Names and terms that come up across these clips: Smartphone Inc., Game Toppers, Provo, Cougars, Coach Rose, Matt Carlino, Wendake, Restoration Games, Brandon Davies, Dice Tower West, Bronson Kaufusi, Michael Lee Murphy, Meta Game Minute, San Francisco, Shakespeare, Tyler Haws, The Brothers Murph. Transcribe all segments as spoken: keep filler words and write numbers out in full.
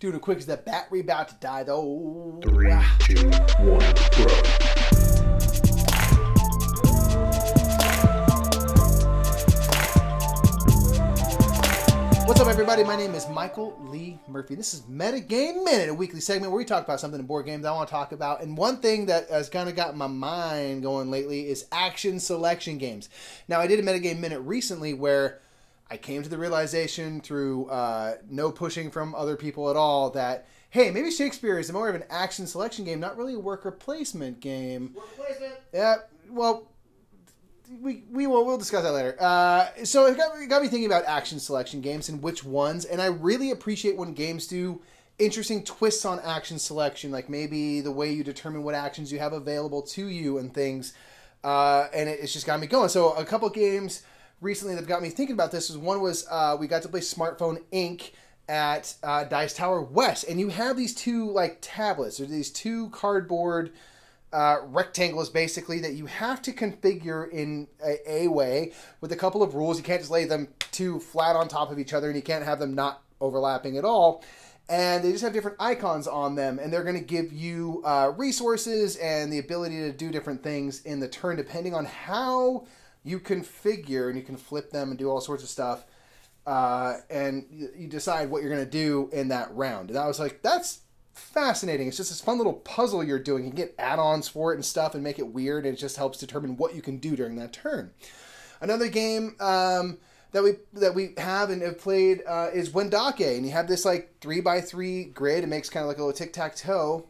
doing it quick because that battery about to die though. Three, wow. two, one, bro. What's up, everybody? My name is Michael Lee Murphy. This is Meta Game Minute, a weekly segment where we talk about something in board games I want to talk about. And one thing that has kind of got my mind going lately is action selection games. Now, I did a Meta Game Minute recently where I came to the realization through uh, no pushing from other people at all that, hey, maybe Shakespeare is more of an action selection game, not really a worker placement game. Worker placement? Yeah, well... We, we will we'll discuss that later. Uh, so it got, it got me thinking about action selection games and which ones. And I really appreciate when games do interesting twists on action selection, like maybe the way you determine what actions you have available to you and things. Uh, and it, it's just got me going. So a couple games recently that got me thinking about this is one was uh, we got to play Smartphone Incorporated at uh, Dice Tower West. And you have these two like tablets or these two cardboard Uh, rectangles basically that you have to configure in a, a way with a couple of rules. You can't just lay them two flat on top of each other, and you can't have them not overlapping at all. And they just have different icons on them, and they're going to give you uh, resources and the ability to do different things in the turn depending on how you configure, and you can flip them and do all sorts of stuff. Uh, and you, you decide what you're going to do in that round. And I was like, that's fascinating. It's just this fun little puzzle you're doing. You can get add-ons for it and stuff and make it weird, and it just helps determine what you can do during that turn. Another game um, that we that we have and have played uh, is Wendake, and you have this like three by three grid. It makes kind of like a little tic-tac-toe,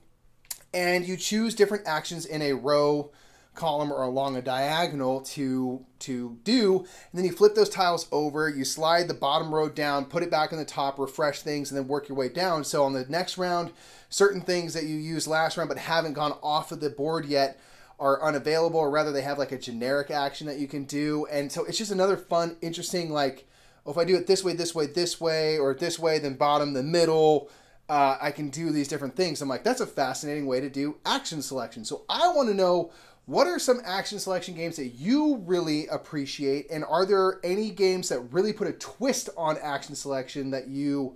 and you choose different actions in a row, column, or along a diagonal to to do, and then you flip those tiles over, you slide the bottom row down, put it back on the top, refresh things, and then work your way down. So on the next round, certain things that you used last round but haven't gone off of the board yet are unavailable, or rather they have like a generic action that you can do. And so it's just another fun, interesting, like, oh, if I do it this way, this way, this way, or this way, then bottom, the middle, uh, I can do these different things. I'm like, that's a fascinating way to do action selection. So I want to know, what are some action selection games that you really appreciate? And are there any games that really put a twist on action selection that you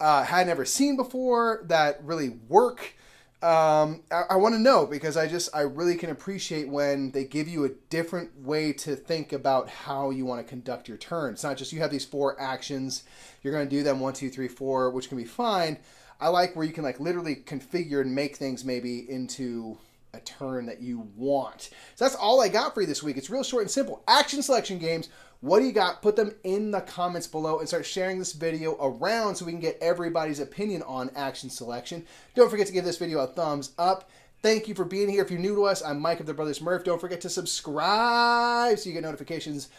uh, had never seen before that really work? Um, I, I want to know, because I just, I really can appreciate when they give you a different way to think about how you want to conduct your turn. It's not just you have these four actions, you're going to do them one, two, three, four, which can be fine. I like where you can like literally configure and make things maybe into a turn that you want. So that's all I got for you this week. It's real short and simple. Action selection games. What do you got? Put them in the comments below and start sharing this video around so we can get everybody's opinion on action selection. Don't forget to give this video a thumbs up. Thank you for being here. If you're new to us, I'm Mike of The Brothers Murph. Don't forget to subscribe so you get notifications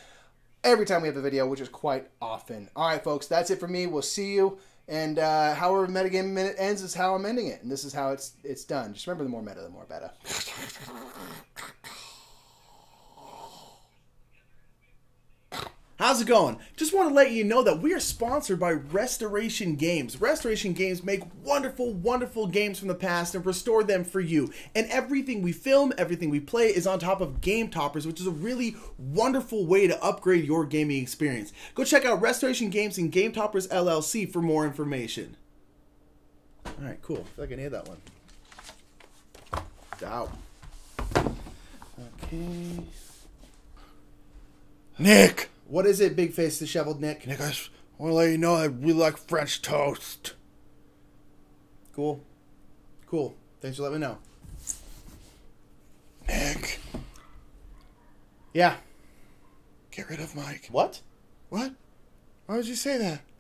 every time we have a video, which is quite often. All right, folks, that's it for me. We'll see you. And uh, however Meta Game Minute ends is how I'm ending it. And this is how it's it's done. Just remember, the more meta, the more beta. How's it going? Just want to let you know that we are sponsored by Restoration Games. Restoration Games make wonderful, wonderful games from the past and restore them for you. And everything we film, everything we play is on top of Game Toppers, which is a really wonderful way to upgrade your gaming experience. Go check out Restoration Games and Game Toppers L L C for more information. All right, cool. I feel like I need that one. Ow. Okay. Nick! What is it, big face disheveled Nick? Nick, I just want to let you know I really like French toast. Cool. Cool. Thanks for letting me know. Nick. Yeah. Get rid of Mike. What? What? Why would you say that?